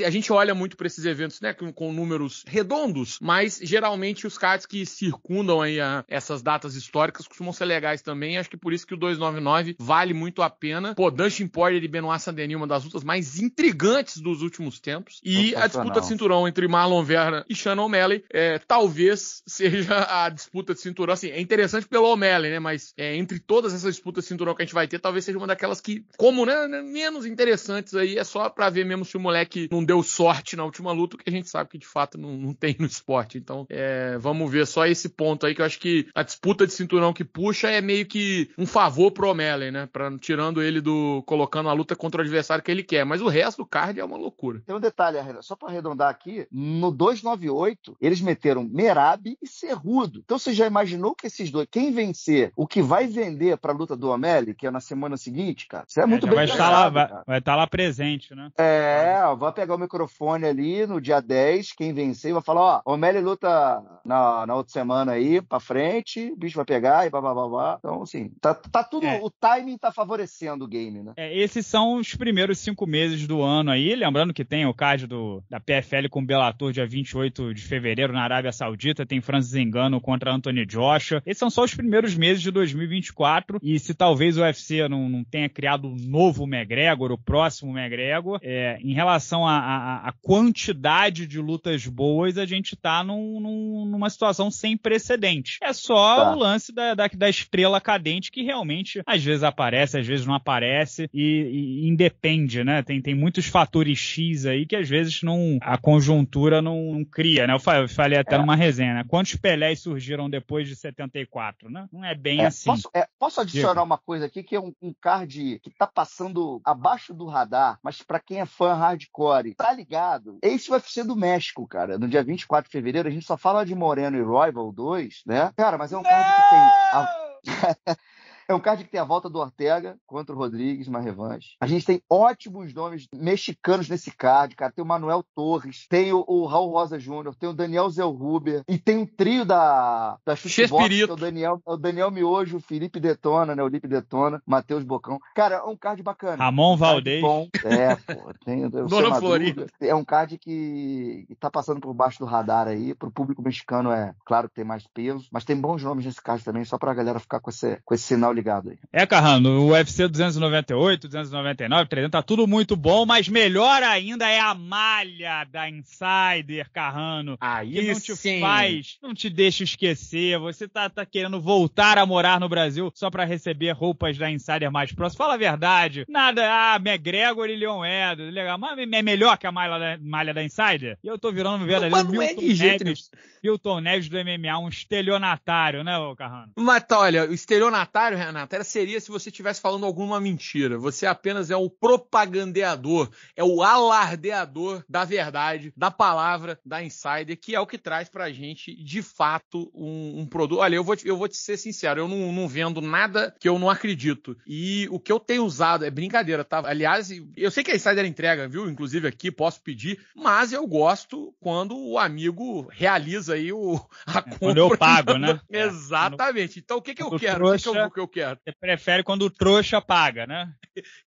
A gente olha muito para esses eventos, né, com números redondos, mas geralmente os cards que circundam aí essas datas históricas costumam ser legais também. Acho que por isso que o 299 vale muito a pena. Pô, Dustin Poirier e Benoit Saint-Denis, uma das lutas mais intrigantes dos últimos tempos. E a disputa de cinturão entre Marlon Vera e Shannon O'Malley talvez seja a disputa de cinturão. Assim, é interessante pelo O'Malley, né? Mas entre todas essas disputas de cinturão que a gente vai ter, talvez seja uma daquelas que, como, né, menos interessantes aí, é só pra ver mesmo se o moleque não deu sorte na última luta, que a gente sabe que de fato não tem no esporte. Então, vamos ver só esse ponto aí, que eu acho que a disputa de cinturão que puxa é meio que um favor pro O'Malley, né? Tirando ele colocando a luta contra o adversário que ele quer. Mas o resto do card é uma loucura. Tem um detalhe, só pra arredondar aqui, no 298, eles meteram Merab e Cerrudo. Então você já imaginou que esses dois, quem vencer, o que vai vender pra luta do O'Malley, que é na semana seguinte, cara, isso é muito bem pensado. Vai estar lá presente, né? Vai pegar o microfone ali no dia 10, quem vencer, vai falar, ó, O'Malley luta na outra semana aí, pra frente, o bicho vai pegar e babá. Então, assim, tá tudo, o timing tá favorecendo o game, né? Esses são os primeiros 5 meses do ano aí, lembrando que tem o card da PFL com o Bellator dia 28 de fevereiro na Arábia Saudita, tem Francis Ngannou contra Anthony Joshua. Esses são só os primeiros meses de 2024, e se talvez o UFC não tenha criado um novo McGregor, o próximo McGregor, em relação à quantidade de lutas boas, a gente tá numa situação sem precedente. É só o lance da estrela cadente, que realmente às vezes aparece, às vezes não aparece, e independe, né? Tem muitos fatores X aí que às vezes a conjuntura não cria, né? Eu falei até numa resenha, né? Quantos Pelés surgiram depois de 74, né? Não é bem assim. Posso adicionar uma coisa aqui, que é um card que tá passando abaixo do radar, mas pra quem é fã hardcore, tá ligado? Esse UFC do México, cara. No dia 24 de fevereiro, a gente só fala de Moreno e Roival 2, né? Cara, mas é um card que tem... É um card que tem a volta do Ortega contra o Rodrigues, uma revanche. A gente tem ótimos nomes mexicanos nesse card, cara. Tem o Manuel Torres, tem o Raul Rosa Júnior, tem o Daniel Zellhuber, e tem um trio da Chutebox, que é o Daniel Miojo, o Felipe Detona, né? O Lipe Detona, Matheus Bocão. Cara, é um card bacana. Ramon Valdez. Bom. Tem o Dona Florinda. É um card que tá passando por baixo do radar aí. Pro público mexicano, claro que tem mais peso, mas tem bons nomes nesse card também, só pra galera ficar com esse sinal ligado aí. Carrano, o UFC 298, 299, 300, tá tudo muito bom, mas melhor ainda é a malha da Insider, Carrano. Aí que não te faz, não te deixa esquecer. Você tá querendo voltar a morar no Brasil só pra receber roupas da Insider mais próximas. Fala a verdade. Nada, McGregor e Leon Edwards, legal, mas é melhor que a malha da Insider? E eu tô virando verdadeiro Milton Neves do MMA, um estelionatário, né, Carrano? Mas olha, o estelionatário, Renato, seria se você estivesse falando alguma mentira. Você apenas é o propagandeador, é o alardeador da verdade, da palavra, da Insider, que é o que traz pra gente, de fato, um produto. Olha, eu vou te ser sincero, eu não vendo nada que eu não acredito. E o que eu tenho usado, é brincadeira, tá? Aliás, eu sei que a Insider entrega, viu? Inclusive aqui, posso pedir, mas eu gosto quando o amigo realiza aí a compra. Quando eu pago, né? Exatamente. Então, o que eu quero? Trouxa... O que eu quero. Você prefere quando o trouxa paga, né?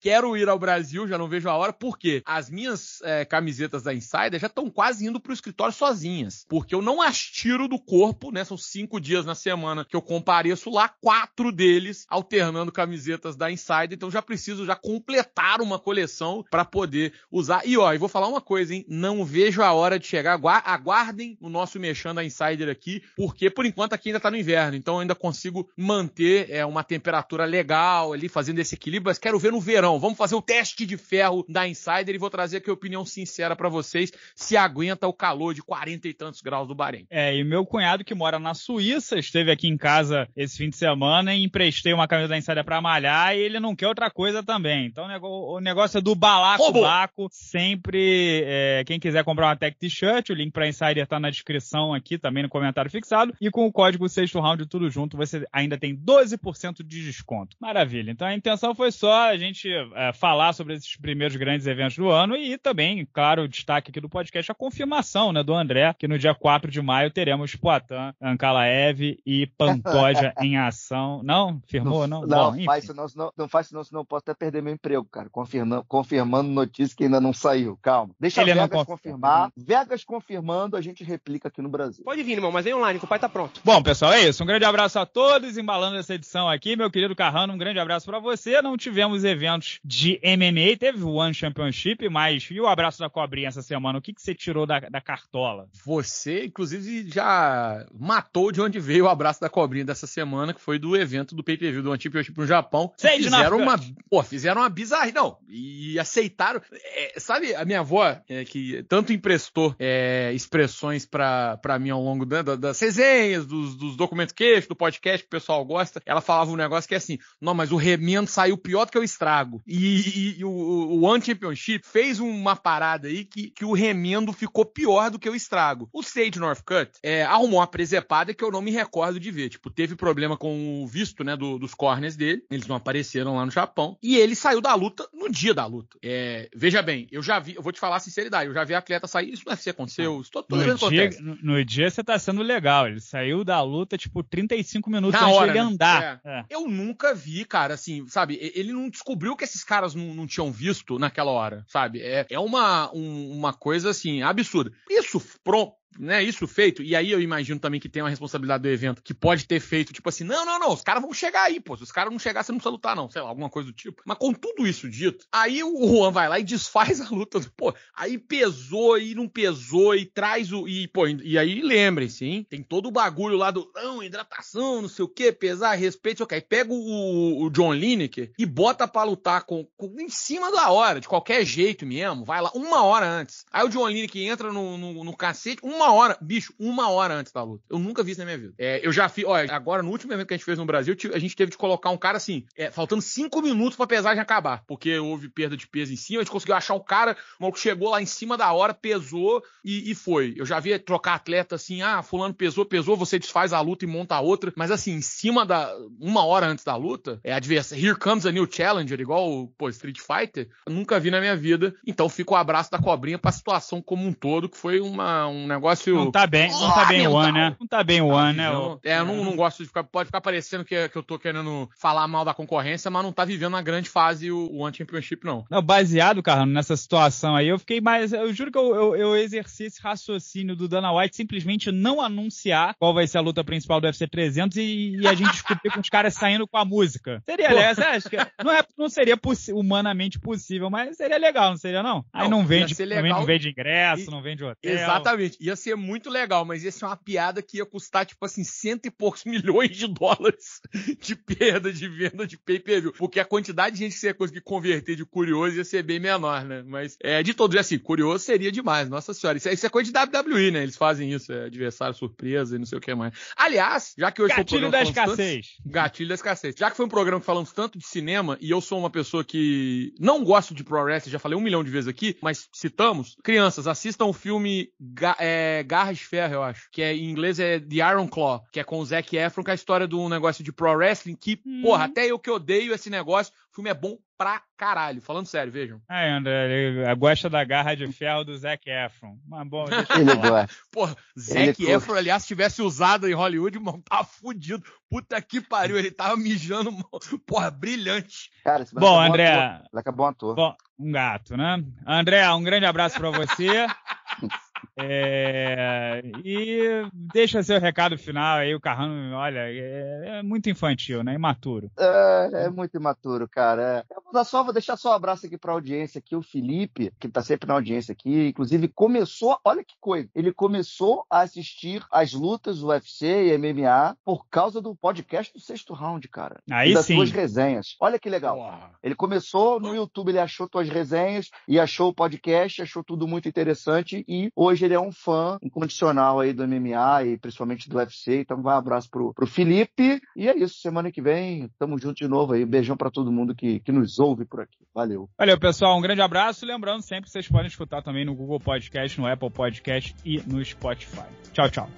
Quero ir ao Brasil, já não vejo a hora, porque as minhas camisetas da Insider já estão quase indo pro escritório sozinhas, porque eu não as tiro do corpo, né? São 5 dias na semana que eu compareço lá, 4 deles alternando camisetas da Insider, então já preciso já completar uma coleção para poder usar. E ó, eu vou falar uma coisa, hein? Não vejo a hora de chegar, aguardem o nosso mexão da Insider aqui, porque por enquanto aqui ainda tá no inverno, então eu ainda consigo manter uma temperatura legal ali, fazendo esse equilíbrio, mas quero ver no verão. Vamos fazer um teste de ferro da Insider e vou trazer aqui a opinião sincera pra vocês, se aguenta o calor de 40 e tantos graus do Bahrein. E meu cunhado, que mora na Suíça, esteve aqui em casa esse fim de semana e emprestei uma camisa da Insider pra malhar, e ele não quer outra coisa também. Então o negócio é do balaco-baco. Sempre, quem quiser comprar uma Tech T-shirt, o link pra Insider tá na descrição aqui, também no comentário fixado, e com o código 6º round, tudo junto, você ainda tem 12% de desconto. Maravilha. Então a intenção foi só a gente falar sobre esses primeiros grandes eventos do ano e também, claro, o destaque aqui do podcast, a confirmação, né, do André, que no dia 4 de maio teremos Poatan, Ankalaev e Pantoja em ação. Não? Firmou? Não? Não, bom, faz, não faz senão, senão eu posso até perder meu emprego, cara. Confirmando notícia que ainda não saiu. Calma. Deixa ele Vegas confirmar. Vegas confirmando, a gente replica aqui no Brasil. Pode vir, irmão, mas vem online, que o pai tá pronto. Bom, pessoal, é isso. Um grande abraço a todos, embalando essa edição aqui. Meu querido Carrano, um grande abraço pra você. Não tivemos eventos de MMA, teve o One Championship, mas e o abraço da cobrinha essa semana? O que você tirou da cartola? Você, inclusive, já matou de onde veio o abraço da cobrinha dessa semana, que foi do evento do pay-per-view do One Championship no Japão. Fizeram uma bizarra, não, e aceitaram. É, sabe, a minha avó, que tanto emprestou expressões pra mim ao longo das resenhas, dos documentos queixo, do podcast que o pessoal gosta, ela falava um negócio que é assim: não, mas o remendo saiu pior do que o estrago. E o One Championship fez uma parada aí que o remendo ficou pior do que o estrago. O Sage Northcutt arrumou uma presepada que eu não me recordo de ver. Tipo, teve problema com o visto, né, dos corners dele. Eles não apareceram lá no Japão. E ele saiu da luta no dia da luta. Veja bem, eu vou te falar a sinceridade, eu já vi atleta sair, isso no UFC aconteceu, isso todo mundo acontece. No dia você tá sendo legal, ele saiu da luta, tipo, 35 minutos antes dele andar. Eu nunca vi, cara, assim, sabe, ele não descobriu que esses caras não tinham visto naquela hora, sabe, uma coisa, assim, absurda. Isso, pronto. Né, isso feito, e aí eu imagino também que tem uma responsabilidade do evento, que pode ter feito tipo assim, não, os caras vão chegar aí, pô, se os caras não chegar, você não precisa lutar não, sei lá, alguma coisa do tipo. Mas com tudo isso dito, aí o Juan vai lá e desfaz a luta, pô, aí pesou e não pesou, e traz e aí lembrem-se, hein, tem todo o bagulho lá do, não, hidratação, não sei o que, pesar, respeito, ok, pega o John Lineker e bota pra lutar em cima da hora, de qualquer jeito mesmo, vai lá, 1 hora antes, aí o John Lineker entra no cacete, 1 hora antes da luta. Eu nunca vi isso na minha vida. Eu já fiz, olha, agora no último evento que a gente fez no Brasil, a gente teve de colocar um cara assim, faltando 5 minutos pra pesagem acabar, porque houve perda de peso em cima, a gente conseguiu achar o cara, o maluco chegou lá em cima da hora, pesou e foi. Eu já vi trocar atleta assim, fulano pesou, você desfaz a luta e monta outra, mas assim, em cima da 1 hora antes da luta, adversário, here comes a new challenger, igual, pô, Street Fighter, eu nunca vi na minha vida. Então fica o abraço da cobrinha pra situação como um todo, que foi um negócio. Não tá bem o One, né? Eu não gosto de ficar. Pode ficar parecendo que eu tô querendo falar mal da concorrência, mas não tá vivendo na grande fase o One Championship, não. Não, baseado, Carrano, nessa situação aí, eu fiquei mais. Eu juro que eu exerci esse raciocínio do Dana White simplesmente não anunciar qual vai ser a luta principal do UFC 300 e a gente descobrir com os caras saindo com a música. Seria legal, acho que não seria humanamente possível, mas seria legal, não seria, não? Aí não vende ingresso, não vende hotel. Exatamente. Ia ser muito legal, mas ia ser uma piada que ia custar, tipo assim, $100 e poucos milhões de perda de venda de pay-per-view, porque a quantidade de gente que você ia conseguir converter de curioso ia ser bem menor, né? Mas, de todos, assim, curioso seria demais, nossa senhora. Isso é coisa de WWE, né? Eles fazem isso, adversário surpresa e não sei o que mais. Aliás, já que hoje gatilho da escassez. Gatilho da escassez. Já que foi um programa que falamos tanto de cinema, e eu sou uma pessoa que não gosto de pro wrestling, já falei 1 milhão de vezes aqui, mas citamos, crianças, assistam o filme Garra de Ferro, eu acho, que em inglês é The Iron Claw, que é com o Zac Efron, que é a história de um negócio de pro wrestling que, porra, até eu que odeio esse negócio, o filme é bom pra caralho. Falando sério, vejam. Ai, André, gosta da Garra de Ferro do Zac Efron. Mas bom, deixa eu falar. Porra, Zac Efron, aliás, se tivesse usado em Hollywood, mano, tava fudido. Puta que pariu, ele tava mijando, mano. Porra, brilhante. Cara, esse bom, André. Ele acabou um ator. Bom, um gato, né? André, um grande abraço pra você. E deixa seu recado final aí, o Carrano, olha, é muito infantil, né? Imaturo. É muito imaturo, cara. Eu vou deixar só um abraço aqui pra audiência aqui, o Felipe, que tá sempre na audiência aqui, inclusive começou, olha que coisa, ele começou a assistir as lutas do UFC e MMA por causa do podcast do Sexto Round, cara. Aí das suas resenhas. Olha que legal. Uau. Ele começou no YouTube, ele achou tuas resenhas e achou o podcast, achou tudo muito interessante e hoje ele é um fã incondicional aí do MMA e principalmente do UFC, então vai um abraço pro Felipe, e é isso, semana que vem tamo junto de novo aí, beijão pra todo mundo que nos ouve por aqui, valeu. Valeu, pessoal, um grande abraço, lembrando sempre que vocês podem escutar também no Google Podcast, no Apple Podcast e no Spotify. Tchau, tchau.